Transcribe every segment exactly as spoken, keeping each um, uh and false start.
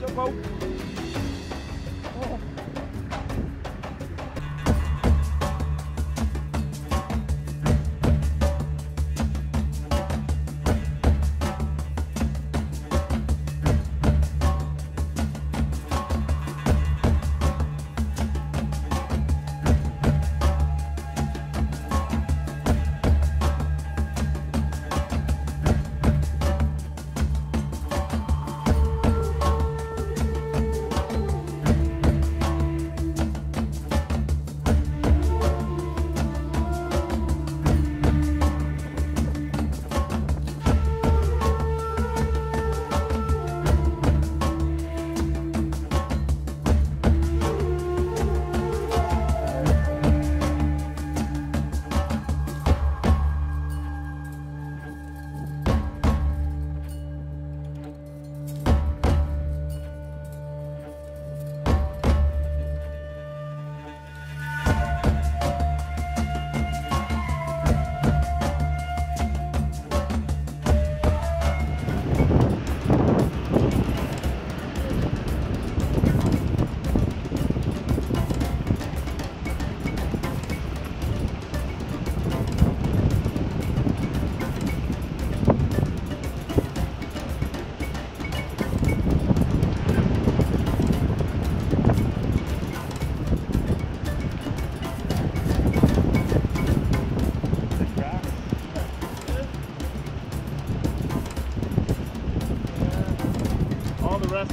jump out. Oh.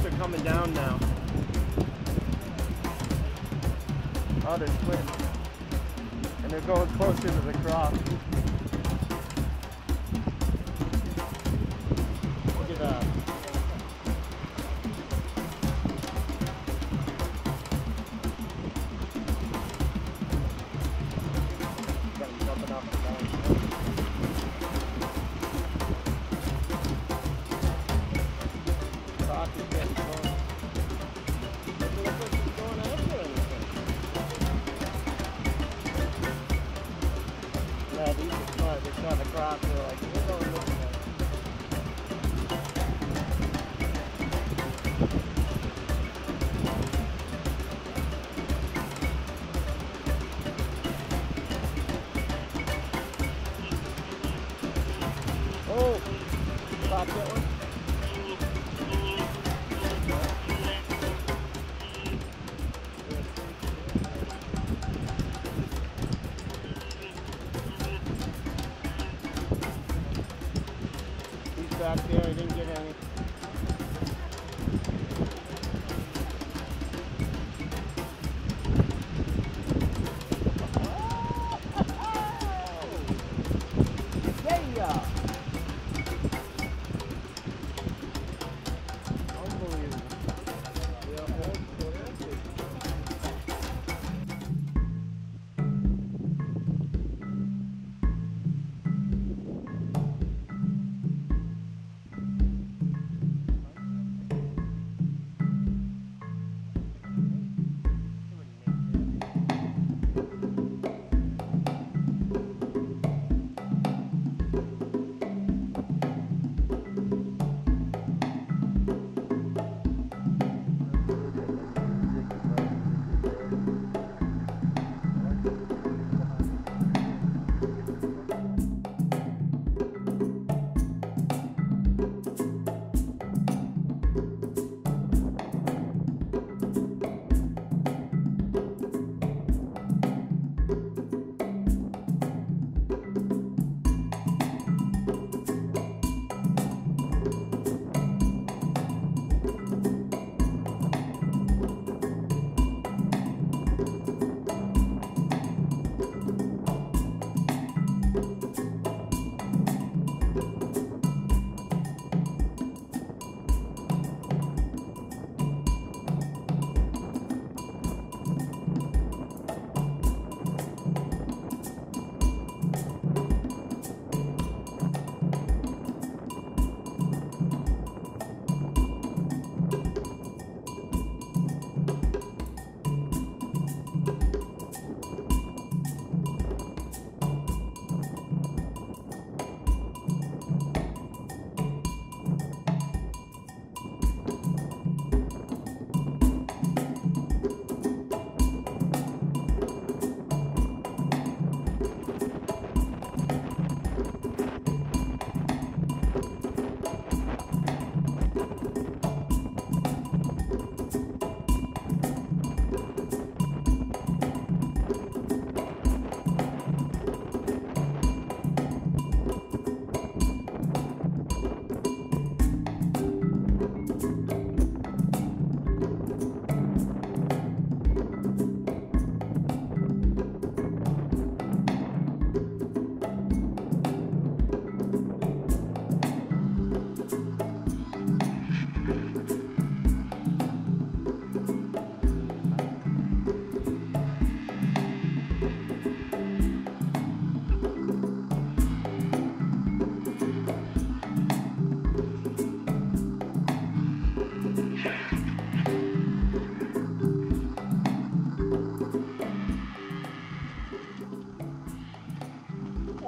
They're coming down now. Oh, they're split. And they're going closer to the cross. Look at that. Got jumping off the ground. Yeah, these are smart. They're trying to cross. They're like, we're going this way. Oh! Stop that one. Back there, I didn't get any.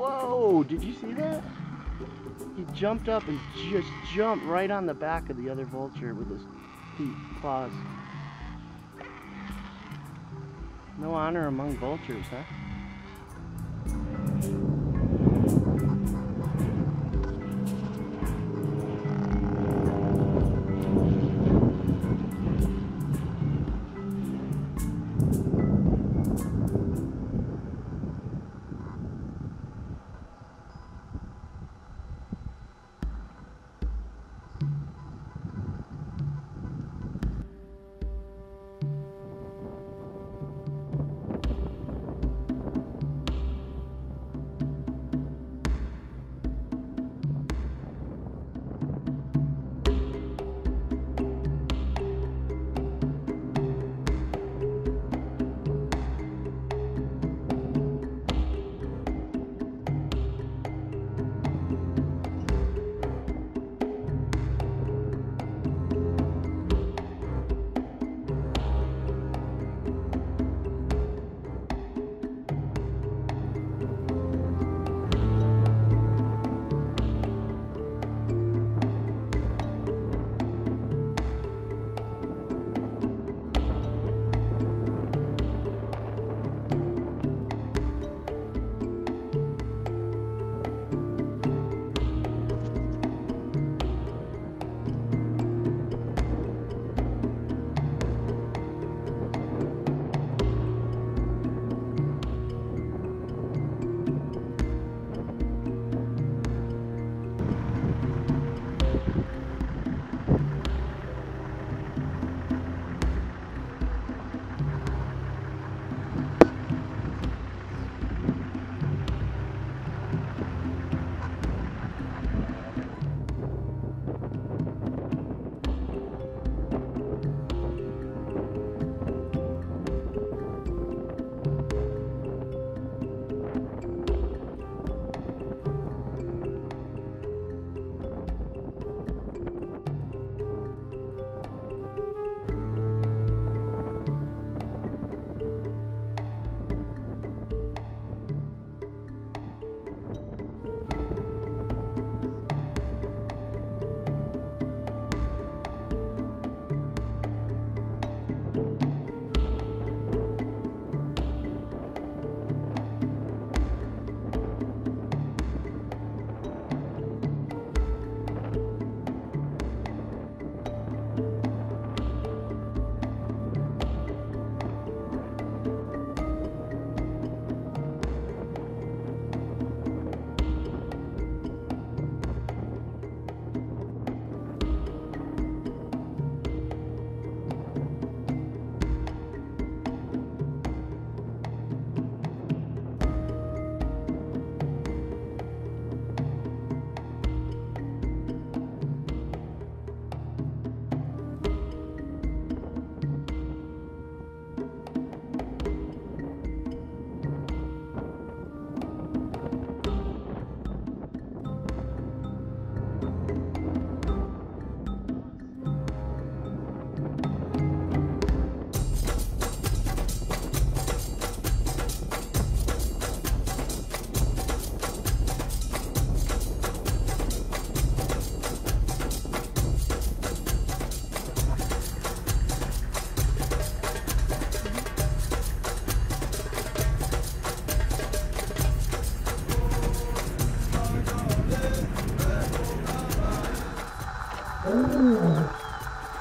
Whoa, did you see that? He jumped up and just jumped right on the back of the other vulture with his feet, claws. No honor among vultures, huh?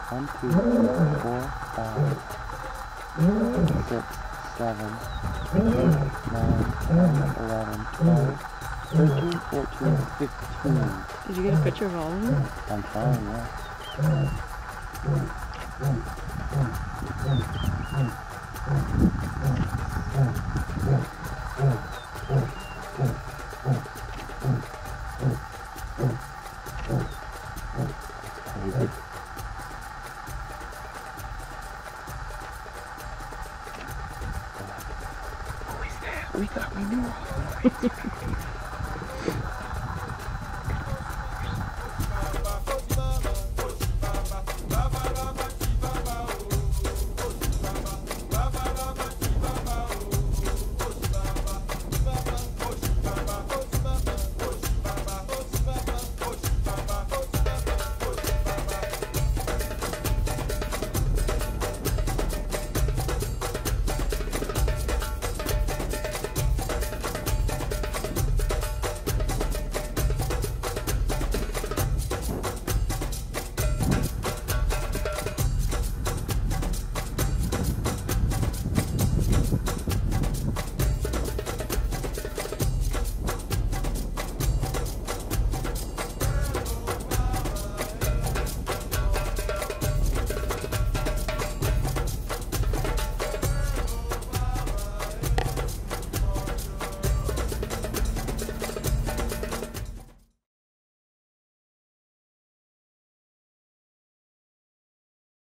One, two, three, four, five, six, seven, eight, nine, ten, eleven, twelve, thirteen, fourteen, fifteen. Did you get a picture of all of them? I'm trying, yeah. We thought we knew.